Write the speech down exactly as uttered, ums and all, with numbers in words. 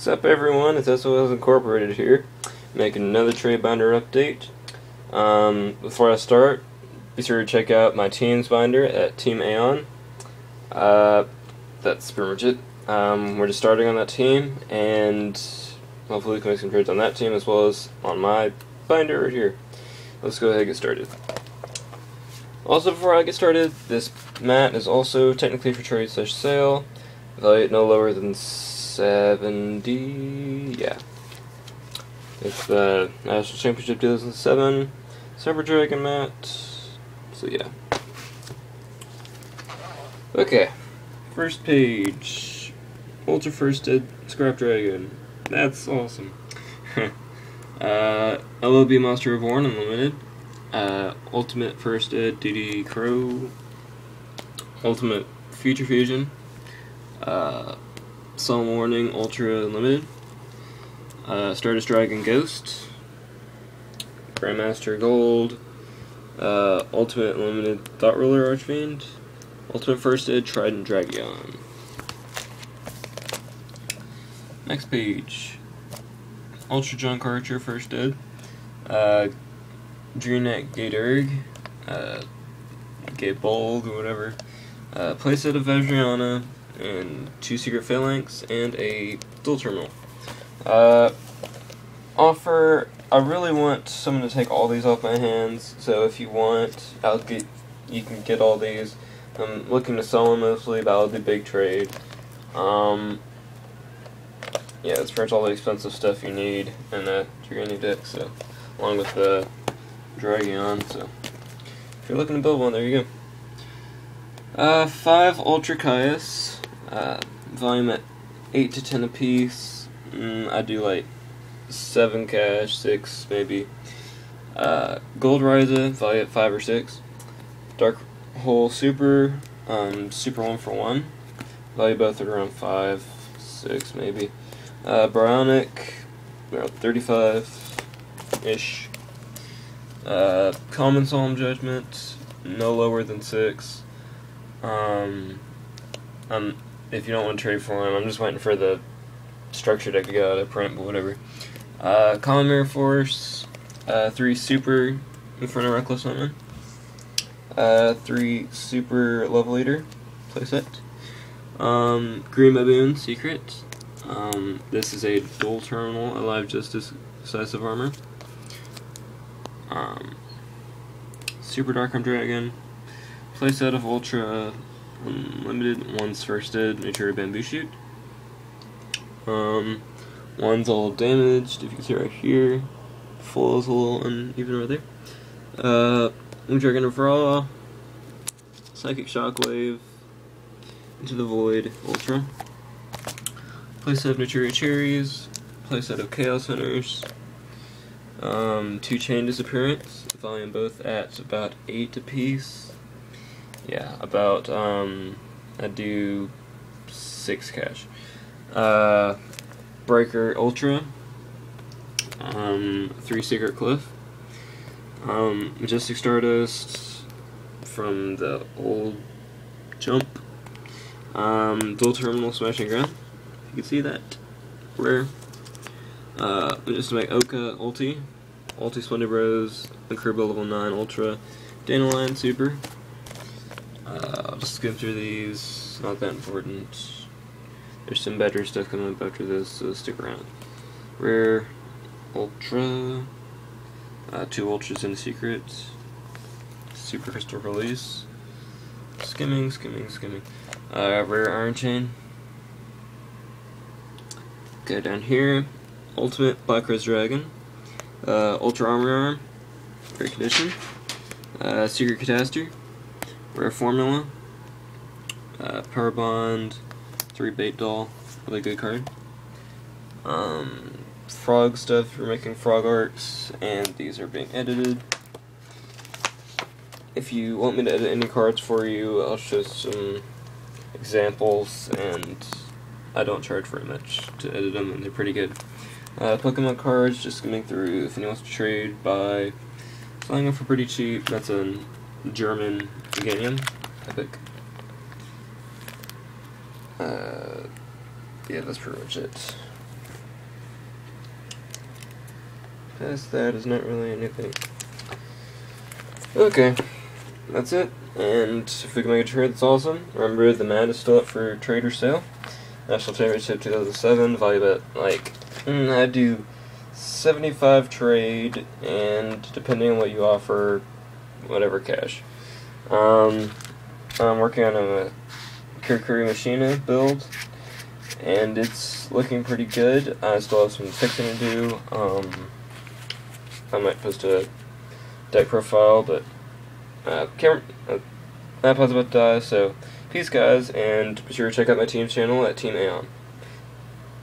What's up everyone, it's S O S Incorporated here, making another trade binder update. Um, before I start, be sure to check out my team's binder at Team Aeon. Uh, that's pretty much it. Um, we're just starting on that team, and hopefully we can make some trades on that team as well as on my binder right here. Let's go ahead and get started. Also, before I get started, this mat is also technically for trade slash sale. Evaluate no lower than seventy, yeah. It's the National Championship two thousand seven Cyber Dragon Mat, so yeah. Okay, first page, Ultra Firsted Scrap Dragon, that's awesome. uh, L O B Monster Reborn, Unlimited, uh, Ultimate Firsted, D D Crow, Ultimate Future Fusion, uh, Solemn Warning, Ultra Unlimited, uh, Stardust Dragon Ghost, Grandmaster Gold, uh, Ultimate Unlimited Thought Ruler Archfiend, Ultimate Firsted Trident Dragon. Next page, Ultra Junk Archer Firsted, uh, Dream Net Gaderig, uh, Gate Bold, or whatever, uh, playset of vedriana, and two secret phalanx, and a dual terminal. Uh, offer, I really want someone to take all these off my hands, so if you want, I'll get, you can get all these. I'm looking to sell them mostly, but I'll do big trade. Um, yeah, it's pretty much all the expensive stuff you need in the Gigani Deck, so, along with the Dragon, so, if you're looking to build one, there you go. Uh, five Ultra Chaos. Uh, volume at eight to ten apiece. Mm, I do like seven cash, six maybe. Uh, Gold Riza, value at five or six. Dark Hole Super, um, Super One for One, value both at around five, six maybe. Uh, Brionic, around thirty-five-ish. Uh, Common Solemn Judgment, no lower than six. Um, um, if you don't want to trade for him, I'm just waiting for the structure deck to go out of print, but whatever. Uh, common Mirror Force, uh, three Super Inferno Reckless Summon, uh, three Super Level Leader playset, um, Green Baboon Secret, um, this is a dual terminal, alive justice, decisive armor, um, Super Dark Arm Dragon, playset of Ultra Unlimited, one's Firsted, Naturia Bamboo Shoot. Um, one's all damaged, if you can see right here. Full is a little uneven right there. Uh, Dragon of Raw, Psychic Shockwave, Into the Void, Ultra. Playset of Naturia Cherries, playset of Chaos Hunters. Um, two Chain Disappearance, volume both at about eight apiece. Yeah, about, um, I do six cash. Uh, Breaker Ultra, um, three Secret Cliff, um, Majestic Stardust from the old Jump, um, Dual Terminal Smashing Ground, if you can see that, rare, uh, Majestic Make Oka Ulti, Ulti Splendid Bros, Incurable Level nine Ultra, Dandelion Super. Uh, I'll just skim through these, not that important. There's some better stuff coming up after this, so stick around. Rare, Ultra, uh, two Ultras in Secret, Super Crystal Release, skimming, skimming, skimming. Uh, rare Iron Chain. Okay, down here, Ultimate Black Rose Dragon, uh, Ultra Armor Arm, Great Condition, uh, Secret Catastrophe. Rare Formula, uh, Power Bond, three Bait Doll, really good card. Um, frog stuff, we're making frog arcs, and these are being edited. If you want me to edit any cards for you, I'll show some examples, and I don't charge very much to edit them, and they're pretty good. Uh, Pokemon cards, just skimming through, if anyone wants to trade, buy. Selling them for pretty cheap, that's an German Gigani Epic. Uh, yeah, that's pretty much it. past that is not really anything. Okay, that's it, and if we can make a trade, that's awesome. Remember, the mat is still up for trade or sale. National Championship two thousand seven, value bet, like, mm, I do seventy-five trade, and depending on what you offer, whatever cash. Um, I'm working on a Kurikiri Machina build, and it's looking pretty good. I still have some fixing to do. Um, I might post a deck profile, but uh, can't, uh, that pod's about to die, so peace, guys, and be sure to check out my team's channel at Team Aeon.